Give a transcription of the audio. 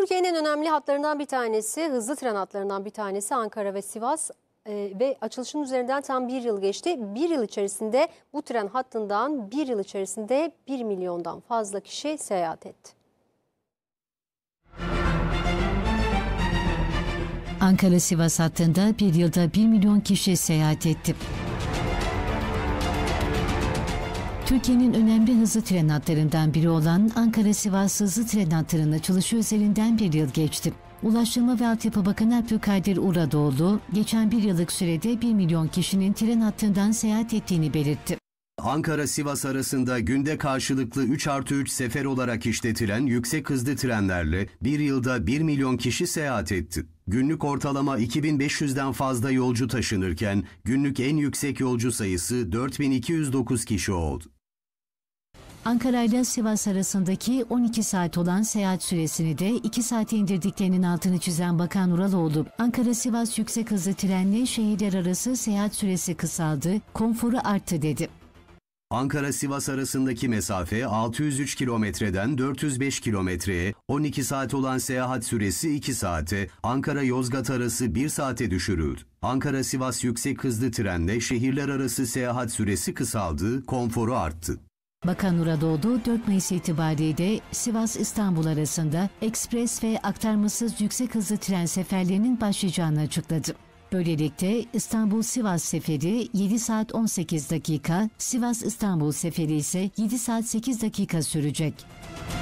Türkiye'nin önemli hatlarından bir tanesi, hızlı tren hatlarından bir tanesi Ankara ve Sivas ve açılışının üzerinden tam bir yıl geçti. Bir yıl içerisinde bu tren hattından 1 milyondan fazla kişi seyahat etti. Ankara-Sivas hattında bir yılda 1 milyon kişi seyahat etti. Türkiye'nin önemli hızlı tren hatlarından biri olan Ankara-Sivas hızlı tren hattının açılışı üzerinden bir yıl geçti. Ulaştırma ve Altyapı Bakanı Abdülkadir Uradoğlu, geçen bir yıllık sürede 1 milyon kişinin tren hattından seyahat ettiğini belirtti. Ankara-Sivas arasında günde karşılıklı 3+3 sefer olarak işletilen yüksek hızlı trenlerle bir yılda 1 milyon kişi seyahat etti. Günlük ortalama 2500'den fazla yolcu taşınırken günlük en yüksek yolcu sayısı 4209 kişi oldu. Ankara ile Sivas arasındaki 12 saat olan seyahat süresini de 2 saate indirdiklerinin altını çizen Bakan Uradoğlu, Ankara-Sivas yüksek hızlı trenle şehirler arası seyahat süresi kısaldı, konforu arttı dedi. Ankara-Sivas arasındaki mesafe 603 kilometreden 405 kilometreye, 12 saat olan seyahat süresi 2 saate, Ankara-Yozgat arası 1 saate düşürüldü. Ankara-Sivas yüksek hızlı trenle şehirler arası seyahat süresi kısaldı, konforu arttı. Bakan Uradoğlu 4 Mayıs itibariyle Sivas-İstanbul arasında ekspres ve aktarmasız yüksek hızlı tren seferlerinin başlayacağını açıkladı. Böylelikle İstanbul-Sivas seferi 7 saat 18 dakika, Sivas-İstanbul seferi ise 7 saat 8 dakika sürecek.